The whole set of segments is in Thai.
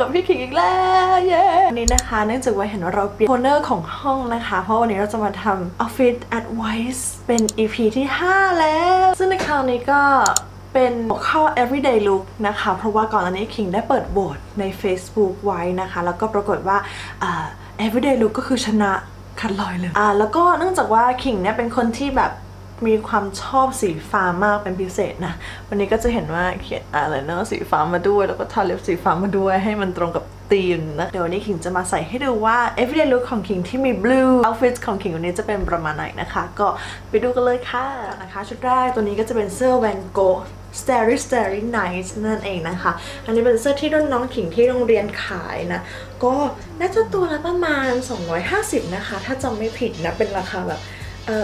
กับพี่ขิงอีกแล้วเย้วันนี้นะคะเนื่องจากว่าเห็นว่าเราเปลี่ยนโคเนอร์ของห้องนะคะเพราะวันนี้เราจะมาทำ Office Advice เป็น EP ที่ 5 แล้วซึ่งในคราวนี้ก็เป็นหัวข้อ everyday look นะคะเพราะว่าก่อนอันนี้คิงได้เปิดโหวตใน Facebook ไว้นะคะแล้วก็ปรากฏว่า everyday look ก็คือชนะขาดลอยเลยแล้วก็เนื่องจากว่าคิงเนี่ยเป็นคนที่แบบมีความชอบสีฟ้ามากเป็นพิเศษนะวันนี้ก็จะเห็นว่าเขียนอะไรเนาะสีฟ้ามาด้วยแล้วก็ทาเล็บสีฟ้ามาด้วยให้มันตรงกับธีมนะเดี๋ยววันนี้คิงจะมาใส่ให้ดูว่า everyday look ของคิงที่มี blue outfit ของคิงวันนี้จะเป็นประมาณไหนนะคะก็ไปดูกันเลยค่ะนะคะชุดแรกตัวนี้ก็จะเป็นเสื้อ Van Gogh Starry Starry Night นั่นเองนะคะอันนี้เป็นเสื้อที่รุ่นน้องขิงที่โรงเรียนขายนะก็น่าจะตัวละประมาณ250นะคะถ้าจำไม่ผิดนะเป็นราคาแบบ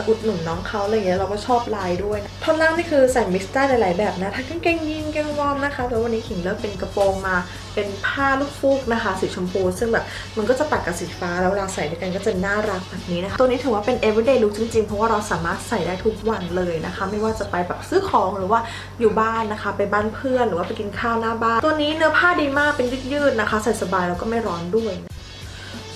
อุดหนุนน้องเขาอะไรอย่างเงี้ยเราก็ชอบลายด้วยนะท่อนล่างนี่คือใส่มิกซ์ได้หลายๆแบบนะทั้งกางเกงยีนกางวอร์มนะคะแต่วันนี้ขิงเลือกเป็นกระโปรงมาเป็นผ้าลูกฟูกนะคะสีชมพูซึ่งแบบมันก็จะปัดกับสีฟ้าแล้วเวลาใส่ด้วยกันก็จะน่ารักแบบนี้นะคะตัวนี้ถือว่าเป็น everyday look จริงๆเพราะว่าเราสามารถใส่ได้ทุกวันเลยนะคะไม่ว่าจะไปแบบซื้อของหรือว่าอยู่บ้านนะคะไปบ้านเพื่อนหรือว่าไปกินข้าวหน้าบ้านตัวนี้เนื้อผ้าดีมากเป็นยืดๆนะคะใส่สบายแล้วก็ไม่ร้อนด้วยนะ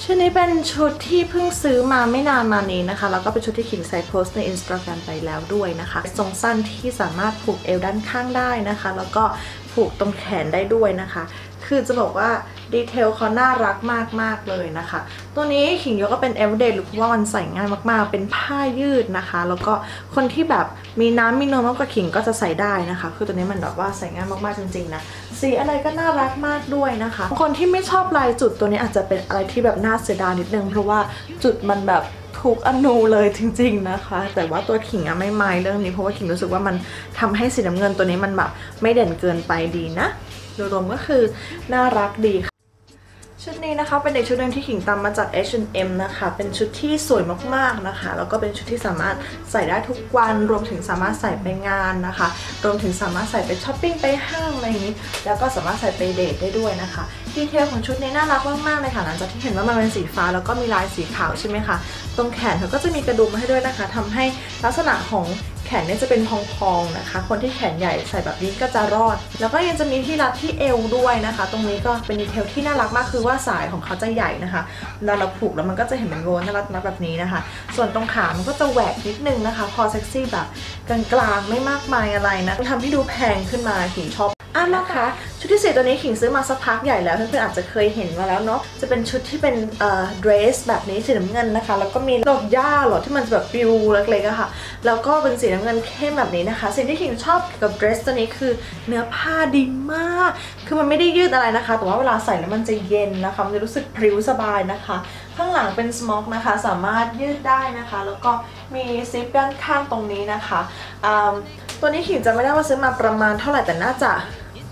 ชุดนี้เป็นชุดที่เพิ่งซื้อมาไม่นานมานี้นะคะแล้วก็เป็นชุดที่ขิงใส่โพสใน Instagram ไปแล้วด้วยนะคะทรงสั้นที่สามารถผูกเอวด้านข้างได้นะคะแล้วก็ผูกตรงแขนได้ด้วยนะคะคือจะบอกว่าดีเทลเขาน่ารักมากๆเลยนะคะตัวนี้ขิงยกก็เป็น everyday look ว่ามันใส่ง่ายมากๆเป็นผ้ายืดนะคะแล้วก็คนที่แบบมีน้ำมีนวลมากกว่าขิงก็จะใส่ได้นะคะคือตัวนี้มันแบบว่าใส่ง่ายมากๆจริงๆนะสีอะไรก็น่ารักมากด้วยนะคะคนที่ไม่ชอบลายจุดตัวนี้อาจจะเป็นอะไรที่แบบน่าเสียดายนิดนึงเพราะว่าจุดมันแบบทุกอนูเลยจริงๆนะคะแต่ว่าตัวขิงอะไม่เรื่องนี้เพราะว่าขิงรู้สึกว่ามันทำให้สีน้ำเงินตัวนี้มันแบบไม่เด่นเกินไปดีนะโดยรวมก็คือน่ารักดีค่ะชุดนี้นะคะเป็นเด็กชุดหนึ่งที่ขิงตามมาจาก H&M นะคะเป็นชุดที่สวยมากๆนะคะแล้วก็เป็นชุดที่สามารถใส่ได้ทุกวันรวมถึงสามารถใส่ไปงานนะคะรวมถึงสามารถใส่ไปช้อปปิ้งไปห้างอะไรอย่างนี้แล้วก็สามารถใส่ไปเดทได้ด้วยนะคะดีเทลของชุดนี้น่ารักมากๆเลยค่ะหลังจากที่เห็นว่ามันเป็นสีฟ้าแล้วก็มีลายสีขาวใช่ไหมคะตรงแขนเขาก็จะมีกระดุมมาให้ด้วยนะคะทำให้ลักษณะของแขนเนี่ยจะเป็นพองๆนะคะคนที่แขนใหญ่ใส่แบบนี้ก็จะรอดแล้วก็ยังจะมีที่รัดที่เอวด้วยนะคะตรงนี้ก็เป็นดีเทลที่น่ารักมากคือว่าสายของเขาจะใหญ่นะคะเราผูกแล้วมันก็จะเห็นเป็นโบว์น่ารักนะแบบนี้นะคะส่วนตรงขามันก็จะแหวกนิดนึงนะคะพอเซ็กซี่แบบกลางๆไม่มากมายอะไรนะทำให้ดูแพงขึ้นมาขิงชอบนะคะชุดที่4ตัวนี้ขิงซื้อมาสักพักใหญ่แล้วเพื่อนๆอาจจะเคยเห็นมาแล้วเนาะจะเป็นชุดที่เป็นเดรสแบบนี้สีน้ำเงินนะคะแล้วก็มีดอกหญ้าหรอที่มันแบบปิวเล็กๆอะค่ะแล้วก็เป็นสีน้ำเงินเข้มแบบนี้นะคะสิ่งที่ขิงชอบกับเดรสตัวนี้คือเนื้อผ้าดีมากคือมันไม่ได้ยืดอะไรนะคะแต่ว่าเวลาใส่แล้วมันจะเย็นนะคะมันจะรู้สึกพริ้วสบายนะคะข้างหลังเป็นสม็อกนะคะสามารถยืดได้นะคะแล้วก็มีซิปด้านข้างตรงนี้นะคะตัวนี้ขิงจะไม่ได้ว่าซื้อมาประมาณเท่าไหร่แต่น่าจะ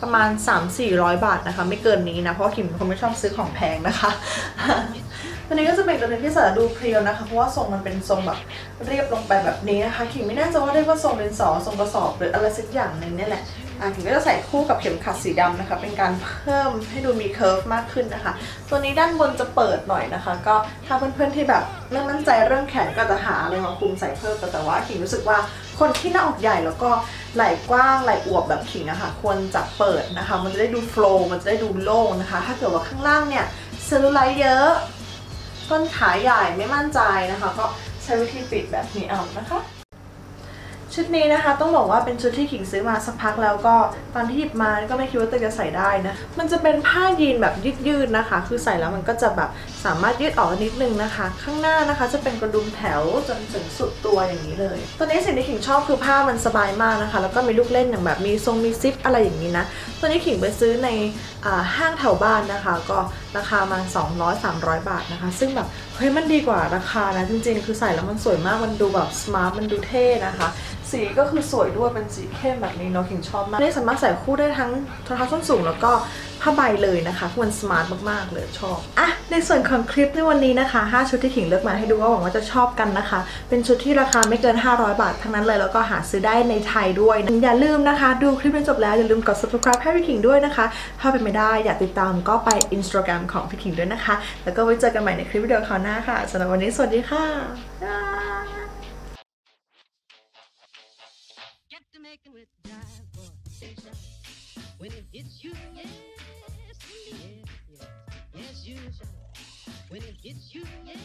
ประมาณ 300-400 บาทนะคะไม่เกินนี้นะเพราะขิงเป็นคนไม่ชอบซื้อของแพงนะคะ ตัวนี้ก็จะเป็นตัวนึงที่สาดูเพรียวนะคะเพราะว่าทรงมันเป็นทรงแบบเรียบลงไปแบบนี้นะคะขิงไม่แน่ใจว่าเรียกว่าทรงดินสอทรงกระสอบหรืออะไรสักอย่างหนึ่งนี่แหละขิงก็จะใส่คู่กับเข็มขัดสีดำนะคะเป็นการเพิ่มให้ดูมีเคิร์ฟมากขึ้นนะคะตัวนี้ด้านบนจะเปิดหน่อยนะคะก็ถ้าเพื่อนๆที่แบบไม่มั่นใจเรื่องแขนก็จะหาอะไรมาคุมใส่เพิ่มแต่ว่าขิงรู้สึกว่าคนที่หน้าอกใหญ่แล้วก็ไหล่กว้างไหล่อวบแบบขิงนะคะควรจะเปิดนะคะมันจะได้ดูโฟล์มันจะได้ดูโล่งนะคะถ้าเกิดว่าข้างล่างเนี่ยเซลลูไลท์เยอะต้นขาใหญ่ไม่มั่นใจนะคะก็ใช้วิธีปิดแบบนี้เอานะคะชุดนี้นะคะต้องบอกว่าเป็นชุดที่ขิงซื้อมาสักพักแล้วก็ตอนที่หยิบมาก็ไม่คิดว่าตัวจะใส่ได้นะมันจะเป็นผ้ายีนแบบยืดๆนะคะคือใส่แล้วมันก็จะแบบสามารถยืดออกนิดนึงนะคะข้างหน้านะคะจะเป็นกระดุมแถวจนถึงสุดตัวอย่างนี้เลยตัวนี้สิ่งที่ขิงชอบคือผ้ามันสบายมากนะคะแล้วก็มีลูกเล่นอย่างแบบมีทรงมีซิปอะไรอย่างนี้นะตัวนี้ขิงไปซื้อในห้างแถวบ้านนะคะก็ราคามัน200-300 บาทนะคะซึ่งแบบเฮ้ยมันดีกว่าราคานะจริงๆคือใส่แล้วมันสวยมากมันดูแบบสมาร์ทมันดูเท่นะคะสีก็คือสวยด้วยเป็นสีเข้มแบบนี้เนาะขิงชอบมากนี่สามารถใส่คู่ได้ทั้งรองเท้าส้นสูงแล้วก็ผ้าใบเลยนะคะมันสมาร์ทมากๆเลยชอบอ่ะในส่วนของคลิปในวันนี้นะคะ5ชุดที่ขิงเลือกมาให้ดูก็หวังว่าจะชอบกันนะคะเป็นชุดที่ราคาไม่เกิน500บาททั้งนั้นเลยแล้วก็หาซื้อได้ในไทยด้วยนะอย่าลืมนะคะดูคลิปจนจบแล้วอย่าลืมกด subscribe ให้พี่ขิงด้วยนะคะถ้าเป็นไม่ได้อยากติดตามก็ไป Instagram ของพี่ขิงด้วยนะคะแล้วก็ไว้เจอกันใหม่ในคลิปวิดีโอคราวหน้าค่ะสำหรับวันนี้สวัสดีค่ะWith drive for station when it hits you, yes, yes, yes. when it hits you, yeah.